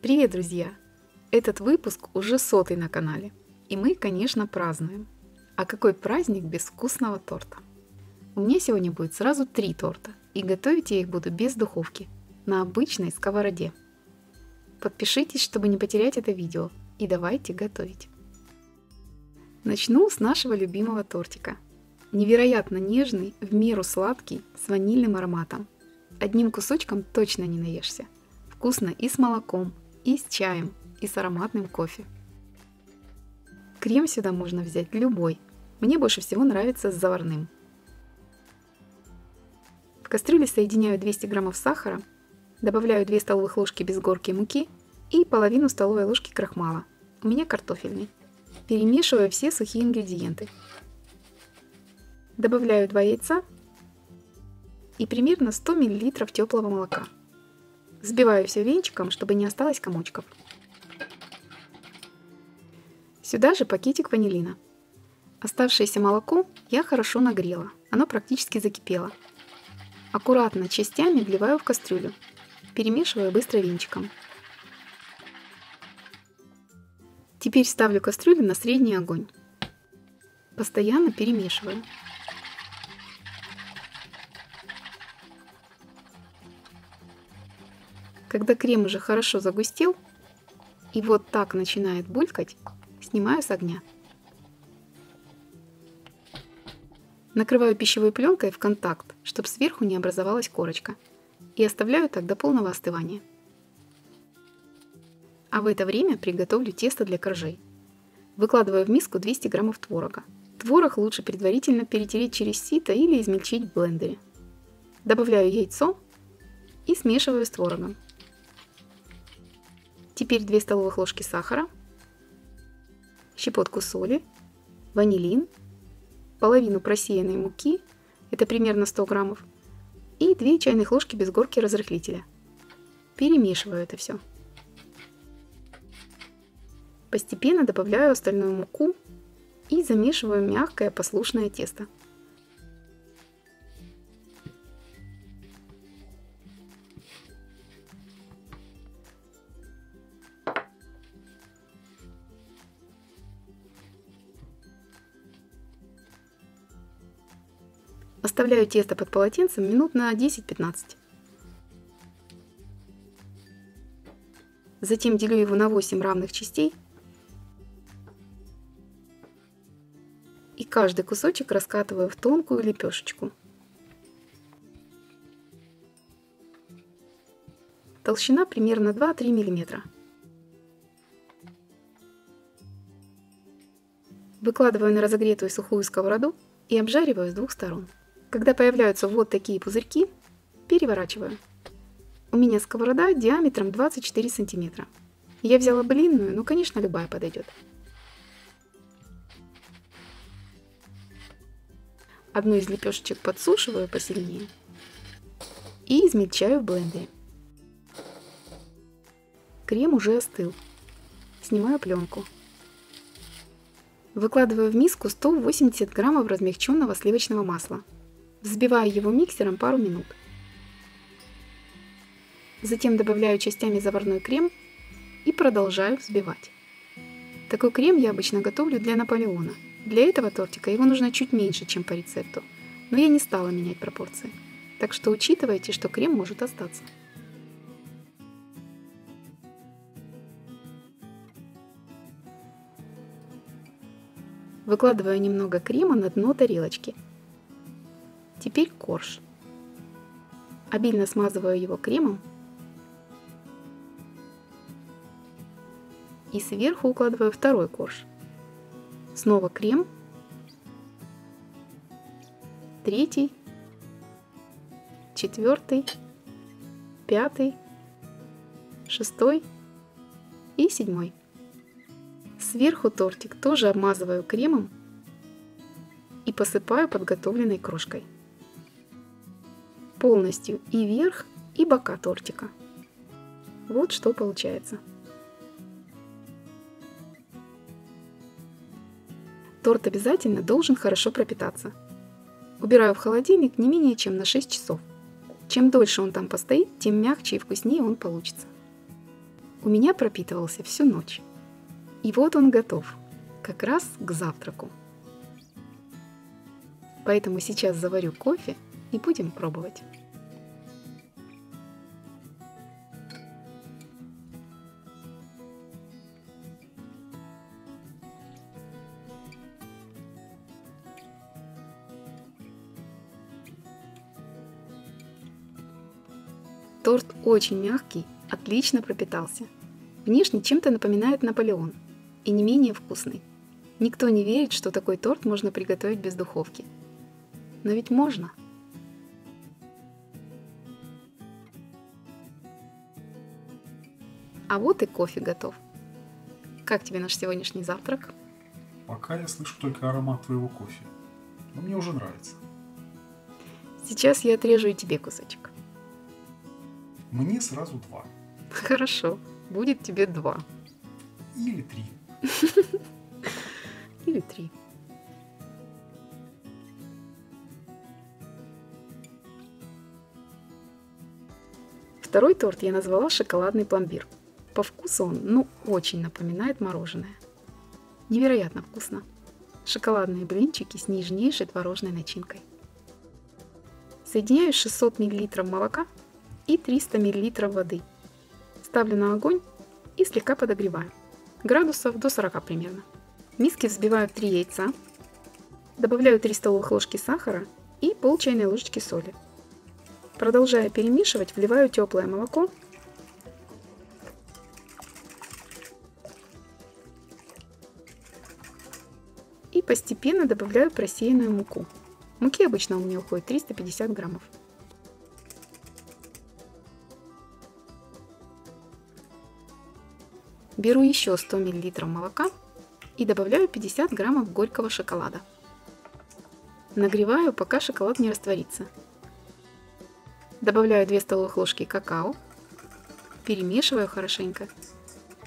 Привет, друзья! Этот выпуск уже 100-й на канале, и мы, конечно, празднуем. А какой праздник без вкусного торта? У меня сегодня будет сразу 3 торта, и готовить я их буду без духовки, на обычной сковороде. Подпишитесь, чтобы не потерять это видео, и давайте готовить. Начну с нашего любимого тортика. Невероятно нежный, в меру сладкий, с ванильным ароматом. Одним кусочком точно не наешься. Вкусно и с молоком, и с чаем, и с ароматным кофе. Крем сюда можно взять любой. Мне больше всего нравится с заварным. В кастрюле соединяю 200 граммов сахара, добавляю 2 столовых ложки без горки муки и половину столовой ложки крахмала. У меня картофельный. Перемешиваю все сухие ингредиенты. Добавляю 2 яйца и примерно 100 мл теплого молока. Взбиваю все венчиком, чтобы не осталось комочков. Сюда же пакетик ванилина. Оставшееся молоко я хорошо нагрела, оно практически закипело. Аккуратно частями вливаю в кастрюлю, перемешиваю быстро венчиком. Теперь ставлю кастрюлю на средний огонь. Постоянно перемешиваю. Когда крем уже хорошо загустел и вот так начинает булькать, снимаю с огня. Накрываю пищевой пленкой в контакт, чтобы сверху не образовалась корочка, и оставляю так до полного остывания. А в это время приготовлю тесто для коржей. Выкладываю в миску 200 граммов творога. Творог лучше предварительно перетереть через сито или измельчить в блендере. Добавляю яйцо и смешиваю с творогом. Теперь 2 столовых ложки сахара, щепотку соли, ванилин, половину просеянной муки, это примерно 100 граммов, и 2 чайных ложки без горки разрыхлителя. Перемешиваю это все. Постепенно добавляю остальную муку и замешиваю мягкое послушное тесто. Оставляю тесто под полотенцем минут на 10-15. Затем делю его на 8 равных частей. И каждый кусочек раскатываю в тонкую лепешечку. Толщина примерно 2-3 мм. Выкладываю на разогретую сухую сковороду и обжариваю с двух сторон. Когда появляются вот такие пузырьки, переворачиваю. У меня сковорода диаметром 24 см. Я взяла блинную, но, конечно, любая подойдет. Одну из лепешечек подсушиваю посильнее и измельчаю в блендере. Крем уже остыл. Снимаю пленку. Выкладываю в миску 180 граммов размягченного сливочного масла. Взбиваю его миксером пару минут. Затем добавляю частями заварной крем и продолжаю взбивать. Такой крем я обычно готовлю для Наполеона. Для этого тортика его нужно чуть меньше, чем по рецепту, но я не стала менять пропорции. Так что учитывайте, что крем может остаться. Выкладываю немного крема на дно тарелочки. Теперь корж. Обильно смазываю его кремом и сверху укладываю второй корж. Снова крем, третий, четвертый, пятый, шестой и седьмой. Сверху тортик тоже обмазываю кремом и посыпаю подготовленной крошкой. Полностью и верх, и бока тортика. Вот что получается. Торт обязательно должен хорошо пропитаться. Убираю в холодильник не менее чем на 6 часов. Чем дольше он там постоит, тем мягче и вкуснее он получится. у меня пропитывался всю ночь. И вот он готов, как раз к завтраку. Поэтому сейчас заварю кофе и будем пробовать. Торт очень мягкий, отлично пропитался. Внешне чем-то напоминает Наполеон, и не менее вкусный. Никто не верит, что такой торт можно приготовить без духовки. Но ведь можно. А вот и кофе готов. Как тебе наш сегодняшний завтрак? Пока я слышу только аромат твоего кофе, но мне уже нравится. Сейчас я отрежу и тебе кусочек. Мне сразу 2. Хорошо, будет тебе 2. Или 3. Или 3. Второй торт я назвала шоколадный пломбир. По вкусу он, очень напоминает мороженое. Невероятно вкусно. Шоколадные блинчики с нежнейшей творожной начинкой. Соединяю 600 мл молока и 300 мл воды. Ставлю на огонь и слегка подогреваю. Градусов до 40 примерно. В миске взбиваю 3 яйца, добавляю 3 столовых ложки сахара и пол чайной ложечки соли. Продолжая перемешивать, вливаю теплое молоко и постепенно добавляю просеянную муку. Муки обычно у меня уходит 350 граммов. Беру еще 100 мл молока и добавляю 50 граммов горького шоколада. Нагреваю, пока шоколад не растворится. Добавляю 2 столовых ложки какао, перемешиваю хорошенько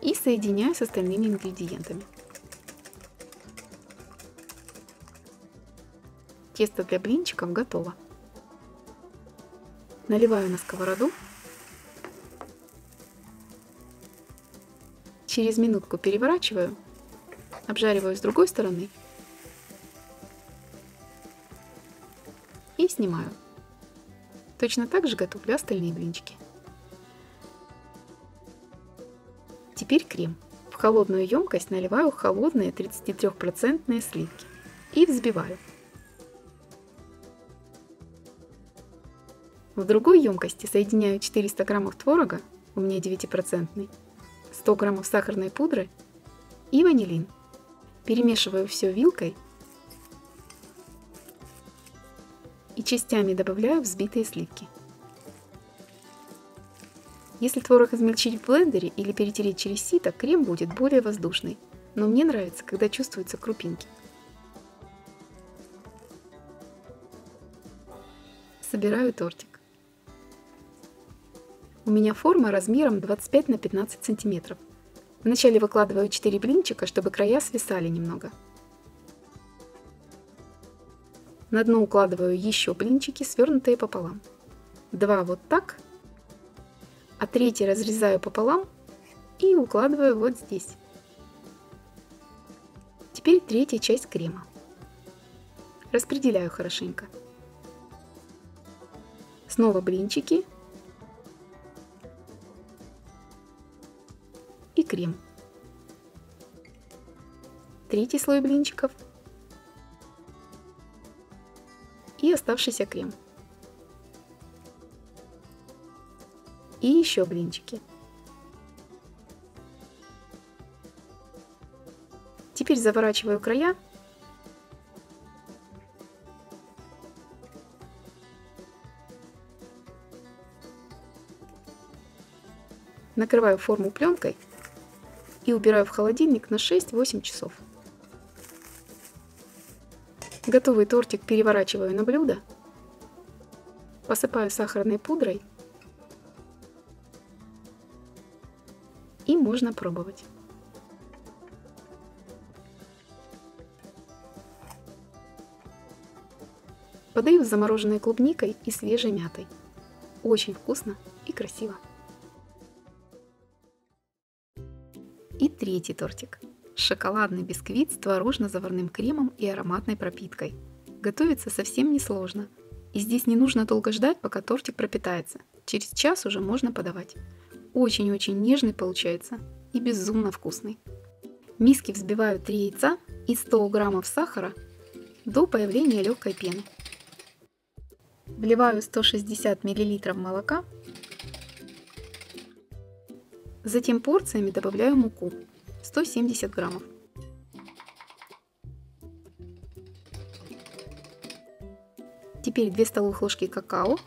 и соединяю с остальными ингредиентами. Тесто для блинчиков готово. Наливаю на сковороду. Через минутку переворачиваю, обжариваю с другой стороны и снимаю. Точно так же готовлю остальные блинчики. Теперь крем. В холодную емкость наливаю холодные 33% сливки и взбиваю. В другой емкости соединяю 400 граммов творога, у меня 9%, 100 граммов сахарной пудры и ванилин. Перемешиваю все вилкой и частями добавляю взбитые сливки. Если творог измельчить в блендере или перетереть через сито, крем будет более воздушный, но мне нравится, когда чувствуются крупинки. Собираю тортик. У меня форма размером 25 на 15 см. Вначале выкладываю 4 блинчика, чтобы края свисали немного. На дно укладываю еще блинчики, свернутые пополам. 2 вот так, а 3 разрезаю пополам и укладываю вот здесь. Теперь 3-я часть крема. Распределяю хорошенько. Снова блинчики. И крем. 3-й слой блинчиков и оставшийся крем. И еще блинчики. Теперь заворачиваю края . Накрываю форму пленкой и убираю в холодильник на 6-8 часов. Готовый тортик переворачиваю на блюдо, посыпаю сахарной пудрой и можно пробовать. Подаю с замороженной клубникой и свежей мятой. Очень вкусно и красиво. И третий тортик. Шоколадный бисквит с творожно-заварным кремом и ароматной пропиткой. Готовится совсем несложно. И здесь не нужно долго ждать, пока тортик пропитается. Через час уже можно подавать. Очень-очень нежный получается и безумно вкусный. В миске взбивают 3 яйца и 100 граммов сахара до появления легкой пены. Вливаю 160 мл молока. Затем порциями добавляю муку 170 граммов. Теперь 2 столовых ложки какао,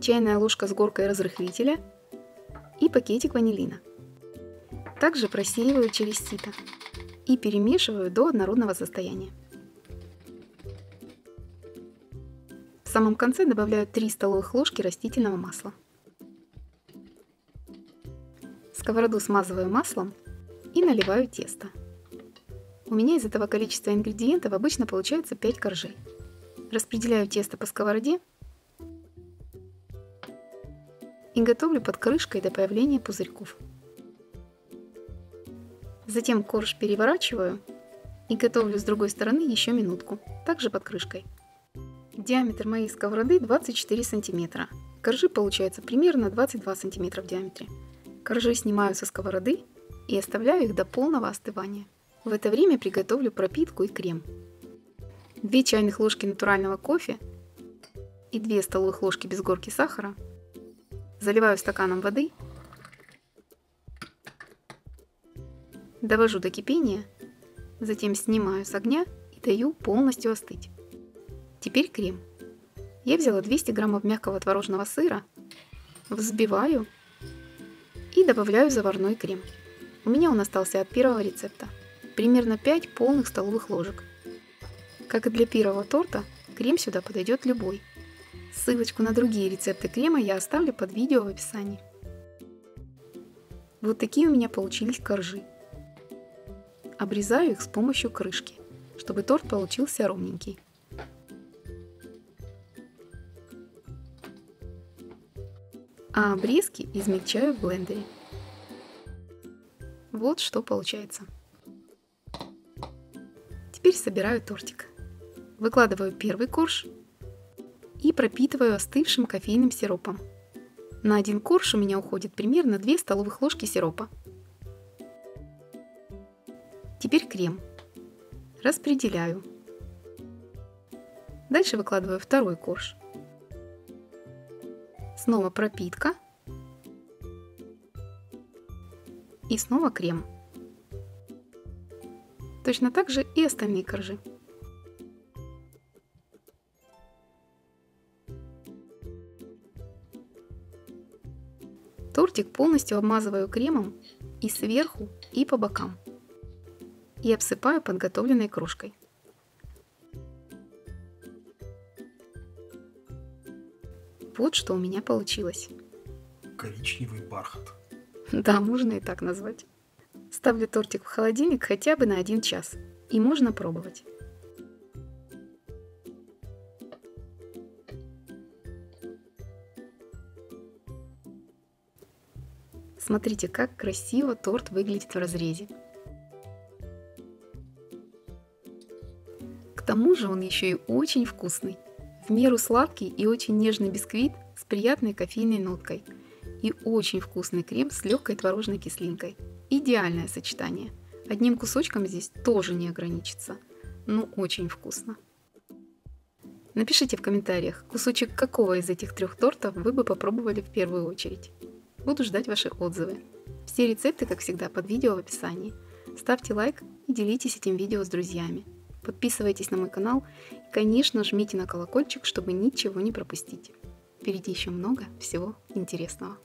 чайная ложка с горкой разрыхлителя и пакетик ванилина. Также просеиваю через сито и перемешиваю до однородного состояния. В самом конце добавляю 3 столовых ложки растительного масла. Сковороду смазываю маслом и наливаю тесто. У меня из этого количества ингредиентов обычно получается 5 коржей. Распределяю тесто по сковороде и готовлю под крышкой до появления пузырьков. Затем корж переворачиваю и готовлю с другой стороны еще минутку, также под крышкой. Диаметр моей сковороды 24 см. Коржи получаются примерно 22 см в диаметре. Коржи снимаю со сковороды и оставляю их до полного остывания. В это время приготовлю пропитку и крем. 2 чайных ложки натурального кофе и 2 столовых ложки без горки сахара. Заливаю стаканом воды. Довожу до кипения, затем снимаю с огня и даю полностью остыть. Теперь крем. Я взяла 200 граммов мягкого творожного сыра, взбиваю и добавляю заварной крем. У меня он остался от первого рецепта. Примерно 5 полных столовых ложек. Как и для первого торта, крем сюда подойдет любой. Ссылочку на другие рецепты крема я оставлю под видео в описании. Вот такие у меня получились коржи. Обрезаю их с помощью крышки, чтобы торт получился ровненький. А обрезки измельчаю в блендере. Вот что получается. Теперь собираю тортик. Выкладываю первый корж и пропитываю остывшим кофейным сиропом. На один корж у меня уходит примерно 2 столовых ложки сиропа. Теперь крем. Распределяю. Дальше выкладываю второй корж. Снова пропитка. И снова крем. Точно так же и остальные коржи. Тортик полностью обмазываю кремом и сверху, и по бокам. И обсыпаю подготовленной крошкой. Вот что у меня получилось. Коричневый бархат. Да, можно и так назвать. Ставлю тортик в холодильник хотя бы на 1 час. И можно пробовать. Смотрите, как красиво торт выглядит в разрезе. К тому же он еще и очень вкусный. В меру сладкий и очень нежный бисквит с приятной кофейной ноткой. И очень вкусный крем с легкой творожной кислинкой. Идеальное сочетание. Одним кусочком здесь тоже не ограничится. Но очень вкусно. Напишите в комментариях, кусочек какого из этих 3 тортов вы бы попробовали в первую очередь. Буду ждать ваши отзывы. Все рецепты, как всегда, под видео в описании. Ставьте лайк и делитесь этим видео с друзьями. Подписывайтесь на мой канал и, конечно, жмите на колокольчик, чтобы ничего не пропустить. Впереди еще много всего интересного.